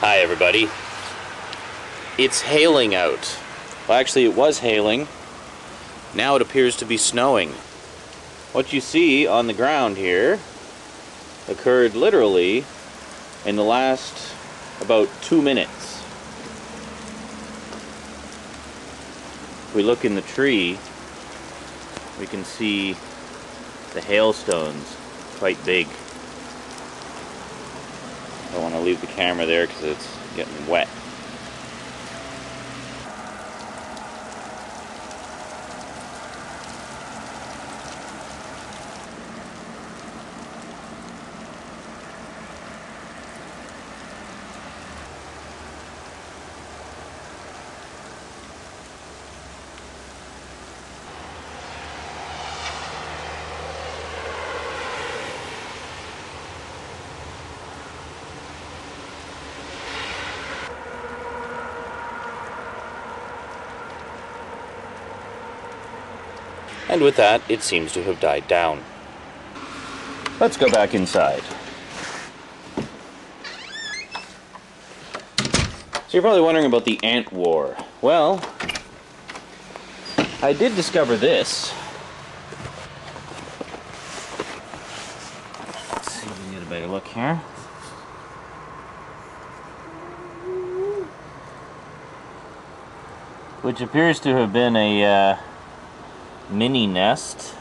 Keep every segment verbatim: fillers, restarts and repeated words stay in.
Hi everybody. It's hailing out. Well, actually it was hailing. Now it appears to be snowing. What you see on the ground here occurred literally in the last about two minutes. If we look in the tree, we can see the hailstones quite big. I don't want to leave the camera there because it's getting wet. And with that, it seems to have died down. Let's go back inside. So you're probably wondering about the Ant War. Well, I did discover this. Let's see if we can get a better look here. Which appears to have been a... Uh, mini nest.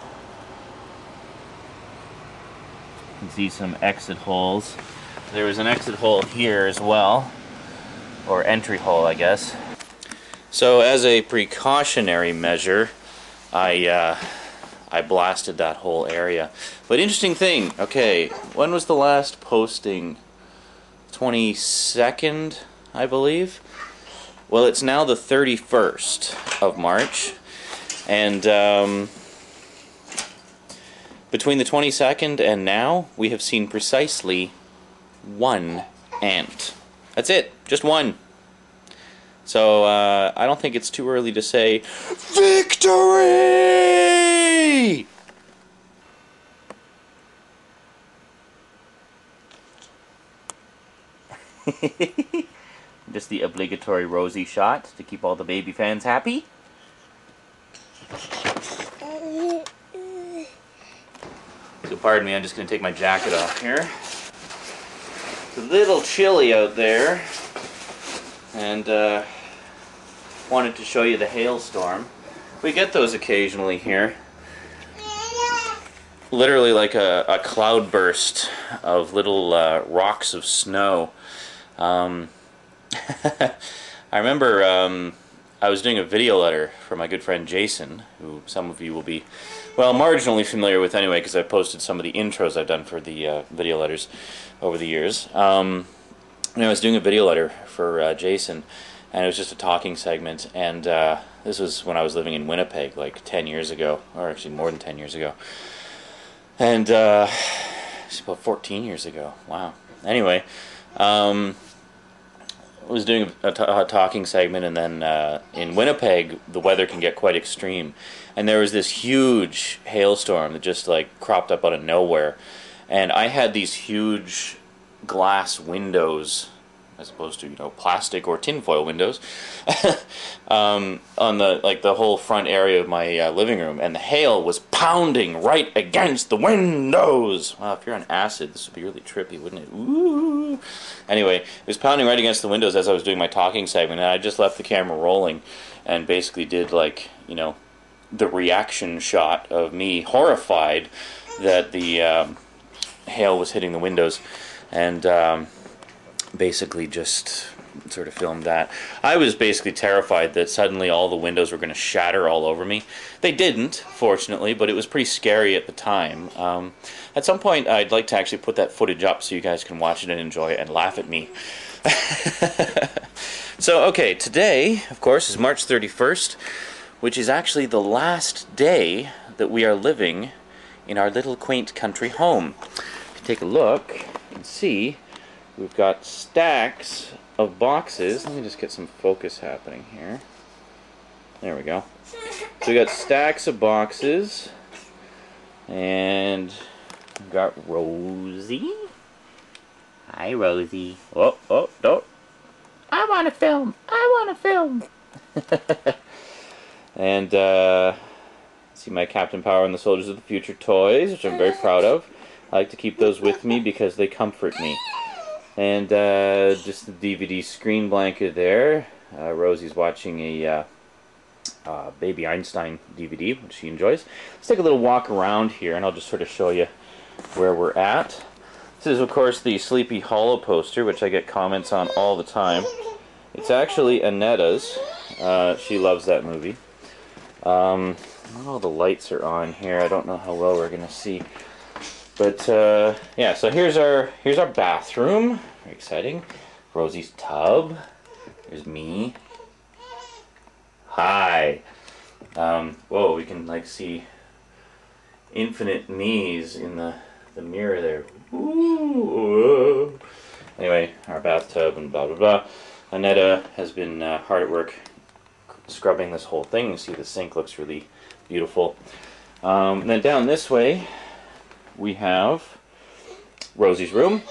You can see some exit holes. There was an exit hole here as well, or entry hole, I guess. So as a precautionary measure, I uh, I blasted that whole area. But interesting thing, okay, when was the last posting? twenty-second, I believe. Well, it's now the thirty-first of March. And um, between the twenty-second and now, we have seen precisely one ant. That's it, just one. So uh, I don't think it's too early to say victory. Just the obligatory rosy shot to keep all the baby fans happy. So pardon me, I'm just going to take my jacket off here. It's a little chilly out there, and uh, wanted to show you the hailstorm. We get those occasionally here. Literally like a, a cloud burst of little uh, rocks of snow. Um, I remember... Um, I was doing a video letter for my good friend Jason, who some of you will be, well, marginally familiar with anyway, because I posted some of the intros I've done for the uh, video letters over the years. Um, and I was doing a video letter for uh, Jason, and it was just a talking segment, and uh, this was when I was living in Winnipeg, like ten years ago, or actually more than ten years ago. And, uh, it's about fourteen years ago, wow. Anyway, um... was doing a, t a talking segment, and then uh, in Winnipeg the weather can get quite extreme, and there was this huge hailstorm that just like cropped up out of nowhere, and I had these huge glass windows, as opposed to, you know, plastic or tinfoil windows, um, on the like the whole front area of my uh, living room, and the hail was pounding right against the windows. Wow, if you're on acid, this would be really trippy, wouldn't it? Ooh. Anyway, it was pounding right against the windows as I was doing my talking segment, and I just left the camera rolling, and basically did like you know, the reaction shot of me horrified that the um, hail was hitting the windows, and. Um, basically just sort of filmed that. I was basically terrified that suddenly all the windows were going to shatter all over me. They didn't, fortunately, but it was pretty scary at the time. Um, at some point I'd like to actually put that footage up so you guys can watch it and enjoy it and laugh at me. So, okay, today, of course, is March thirty-first, which is actually the last day that we are living in our little quaint country home. If you take a look and see, we've got stacks of boxes. Let me just get some focus happening here. There we go. So we got stacks of boxes, and we've got Rosie. Hi, Rosie. Oh, oh, don't I want a film. I want a film. And uh, see my Captain Power and the Soldiers of the Future toys, which I'm very proud of. I like to keep those with me because they comfort me. And uh, just the D V D screen blanket there. Uh, Rosie's watching a uh, uh, Baby Einstein D V D, which she enjoys. Let's take a little walk around here, and I'll just sort of show you where we're at. This is, of course, the Sleepy Hollow poster, which I get comments on all the time. It's actually Anetta's. Uh, she loves that movie. Um, not all the lights are on here. I don't know how well we're going to see. But, uh, yeah, so here's our, here's our bathroom. Very exciting. Rosie's tub. There's me. Hi. Um, whoa, we can, like, see infinite me's in the, the mirror there. Ooh. Anyway, our bathtub and blah, blah, blah. Anetta has been uh, hard at work scrubbing this whole thing. You see the sink looks really beautiful. Um, and then down this way, we have Rosie's room.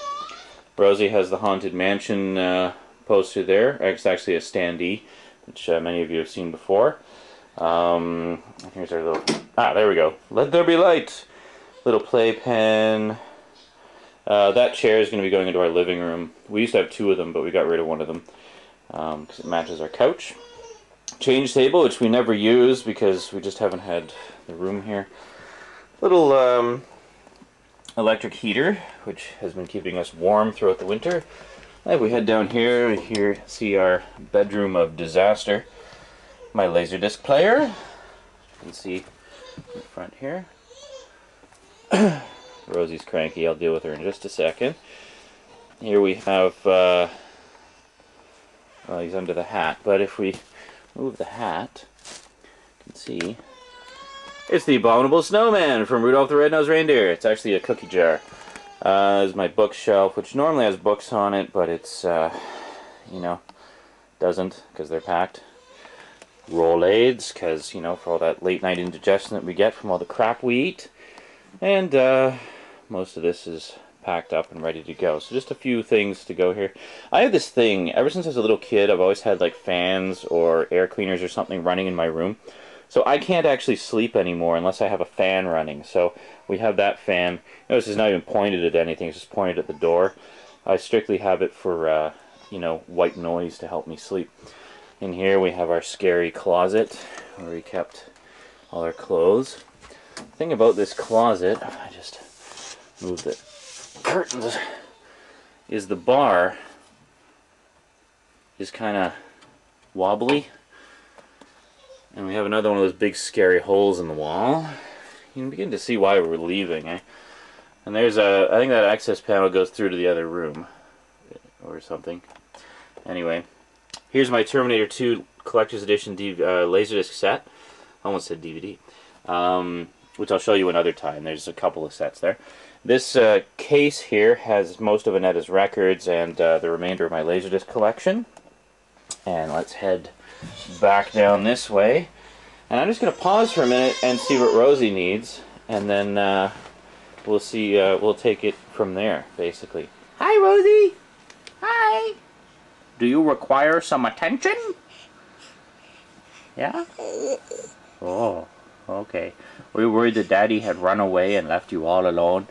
Rosie has the Haunted Mansion uh, poster there. It's actually a standee, which uh, many of you have seen before. Um, here's our little, ah, there we go. Let there be light. Little playpen. Uh, that chair is going to be going into our living room. We used to have two of them, but we got rid of one of them um, because it matches our couch. Change table, which we never use because we just haven't had the room here. Little um, electric heater, which has been keeping us warm throughout the winter. If we head down here, we here see our bedroom of disaster. My Laserdisc player. You can see in front here. Rosie's cranky. I'll deal with her in just a second. Here we have, uh, well, he's under the hat, but if we move the hat, you can see it's the Abominable Snowman from Rudolph the Red-Nosed Reindeer. It's actually a cookie jar. Uh, this is my bookshelf, which normally has books on it, but it's, uh, you know, doesn't, because they're packed. Rolaids, because, you know, for all that late night indigestion that we get from all the crap we eat. And uh, most of this is packed up and ready to go. So just a few things to go here. I have this thing, ever since I was a little kid, I've always had like fans or air cleaners or something running in my room. So I can't actually sleep anymore unless I have a fan running. So we have that fan. Notice it's not even pointed at anything, it's just pointed at the door. I strictly have it for, uh, you know, white noise to help me sleep. In here we have our scary closet where we kept all our clothes. The thing about this closet, I just moved the curtains, is the bar is kind of wobbly. And we have another one of those big scary holes in the wall. You can begin to see why we're leaving, eh? And there's a, I think that access panel goes through to the other room or something. Anyway, here's my Terminator two Collector's Edition D uh, Laserdisc set. I almost said D V D. Um, which I'll show you another time. There's a couple of sets there. This uh, case here has most of Anetta's records and uh, the remainder of my Laserdisc collection. And let's head back down this way. And I'm just going to pause for a minute and see what Rosie needs, and then uh, we'll see. Uh, we'll take it from there, basically. Hi, Rosie. Hi. Do you require some attention? Yeah. Oh. Okay. Were you worried that Daddy had run away and left you all alone?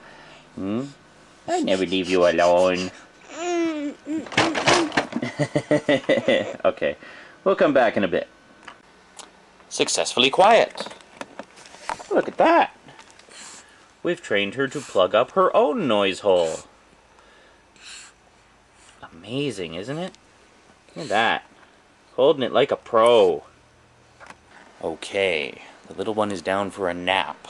Hmm? I never leave you alone. Okay. We'll come back in a bit. Successfully quiet. Look at that. We've trained her to plug up her own noise hole. Amazing, isn't it? Look at that. Holding it like a pro. Okay. The little one is down for a nap.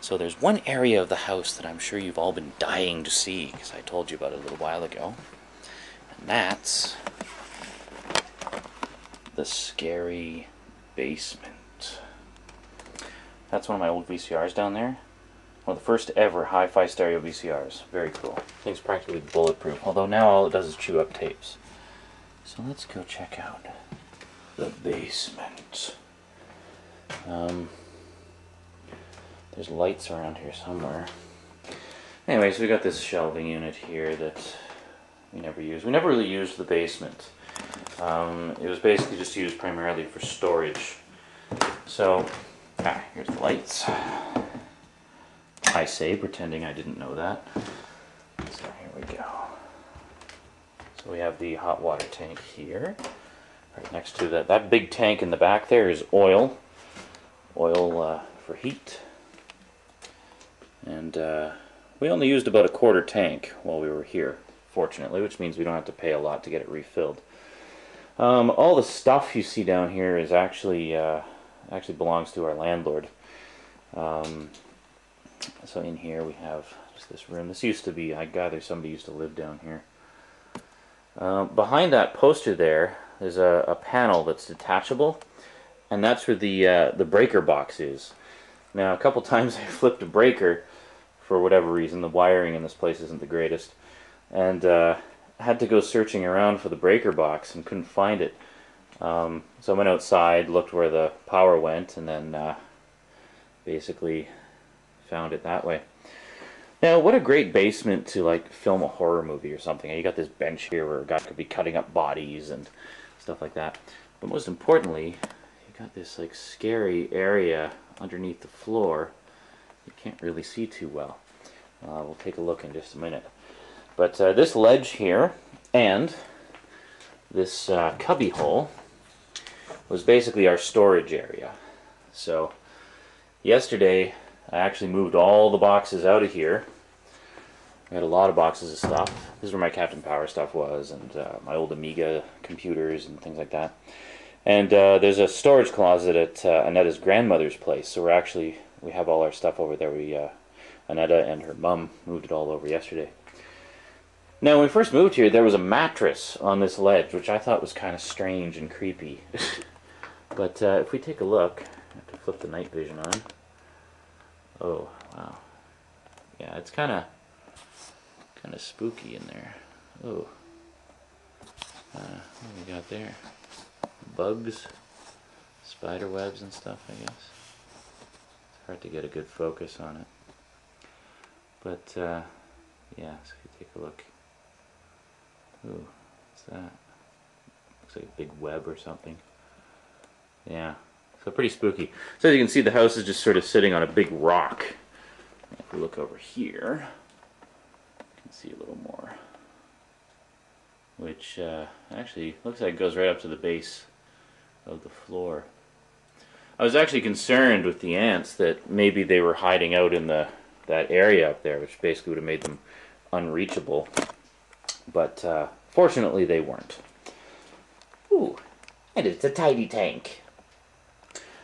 So there's one area of the house that I'm sure you've all been dying to see, because I told you about it a little while ago. And that's the scary basement. That's one of my old V C Rs down there. One of the first ever hi-fi stereo V C Rs. Very cool. Thing's practically bulletproof, although now all it does is chew up tapes. So let's go check out the basement. Um, there's lights around here somewhere. Anyway, so we got this shelving unit here that we never use. We never really used the basement. Um, it was basically just used primarily for storage. So, ah, here's the lights. I say, pretending I didn't know that. So here we go. So we have the hot water tank here. Right next to that, that big tank in the back there is oil. Oil uh, for heat. And uh, we only used about a quarter tank while we were here, fortunately, which means we don't have to pay a lot to get it refilled. Um, all the stuff you see down here is actually uh, actually belongs to our landlord. Um, so in here we have just this room. This used to be, I gather somebody used to live down here. Uh, behind that poster there, there's a, a panel that's detachable, and that's where the uh, the breaker box is. Now, a couple times I flipped a breaker for whatever reason. The wiring in this place isn't the greatest, and uh, had to go searching around for the breaker box and couldn't find it. Um, so I went outside, looked where the power went, and then uh, basically found it that way. Now, what a great basement to like film a horror movie or something. You got this bench here where a guy could be cutting up bodies and stuff like that. But most importantly, you got this like scary area underneath the floor you can't really see too well. Uh, we'll take a look in just a minute. But uh, this ledge here and this uh, cubby hole was basically our storage area. So yesterday I actually moved all the boxes out of here. I had a lot of boxes of stuff. This is where my Captain Power stuff was, and uh, my old Amiga computers and things like that. And uh, there's a storage closet at uh, Annetta's grandmother's place, so we're actually, we have all our stuff over there. We, uh, Annetta and her mum moved it all over yesterday. Now, when we first moved here, there was a mattress on this ledge, which I thought was kind of strange and creepy. But uh, if we take a look, I have to flip the night vision on. Oh, wow. Yeah, it's kind of kind of spooky in there. Oh. Uh, what do we got there? Bugs, spider webs and stuff, I guess. It's hard to get a good focus on it. But, uh, yeah, so if you take a look. Ooh, what's that? Looks like a big web or something. Yeah, so pretty spooky. So as you can see, the house is just sort of sitting on a big rock. If we look over here, you can see a little more. Which uh, actually looks like it goes right up to the base of the floor. I was actually concerned with the ants that maybe they were hiding out in the that area up there, which basically would have made them unreachable. But uh, fortunately they weren't. Ooh, and it's a tidy tank.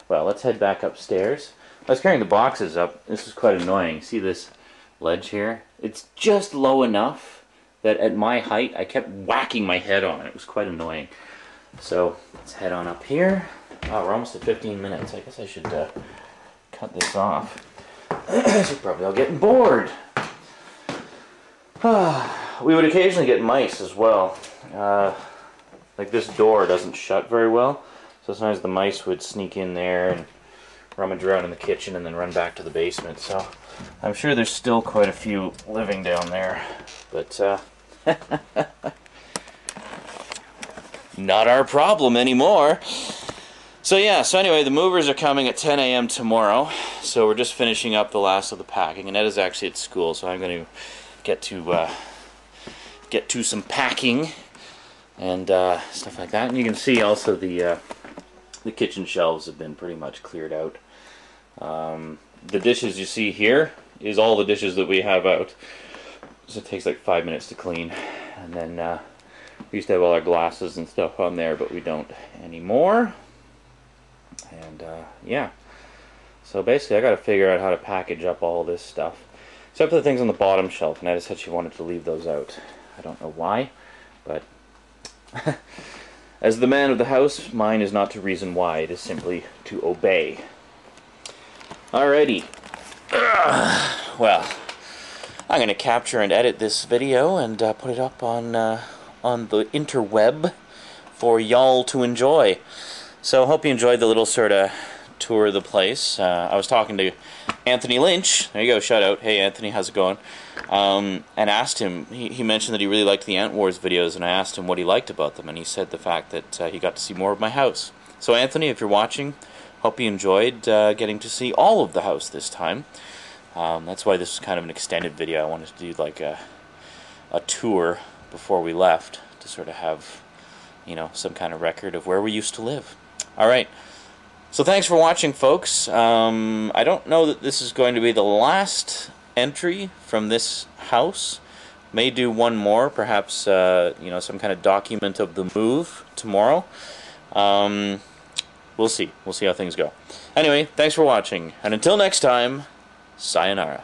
Well, let's head back upstairs. I was carrying the boxes up. This is quite annoying. See this ledge here? It's just low enough that at my height I kept whacking my head on it. It was quite annoying. So let's head on up here. Oh, we're almost at fifteen minutes. I guess I should uh, cut this off. So probably I'll get bored. We would occasionally get mice as well. Uh, like this door doesn't shut very well, so sometimes the mice would sneak in there and rummage around in the kitchen and then run back to the basement. So I'm sure there's still quite a few living down there, but uh, not our problem anymore. So yeah, so anyway, the movers are coming at ten A M tomorrow, so we're just finishing up the last of the packing, and Edda's actually at school, so I'm going to get to uh, get to some packing and uh, stuff like that. And you can see also the uh, the kitchen shelves have been pretty much cleared out. Um, the dishes you see here is all the dishes that we have out. So it takes like five minutes to clean. And then uh, we used to have all our glasses and stuff on there, but we don't anymore. And uh, yeah, so basically I got to figure out how to package up all this stuff. Except for the things on the bottom shelf, and I just said she wanted to leave those out. I don't know why, but as the man of the house, mine is not to reason why, it is simply to obey. Alrighty. Ugh. Well, I'm going to capture and edit this video and uh, put it up on, uh, on the interweb for y'all to enjoy. So hope you enjoyed the little sort of tour of the place. Uh, I was talking to Anthony Lynch, there you go, shout out, hey Anthony, how's it going? Um, and asked him, he, he mentioned that he really liked the Ant Wars videos, and I asked him what he liked about them, and he said the fact that uh, he got to see more of my house. So Anthony, if you're watching, hope you enjoyed uh, getting to see all of the house this time. Um, that's why this is kind of an extended video. I wanted to do like a, a tour before we left to sort of have, you know, some kind of record of where we used to live. All right. So thanks for watching, folks. Um, I don't know that this is going to be the last entry from this house. May do one more, perhaps uh, you know, some kind of document of the move tomorrow. Um, we'll see. We'll see how things go. Anyway, thanks for watching, and until next time, sayonara.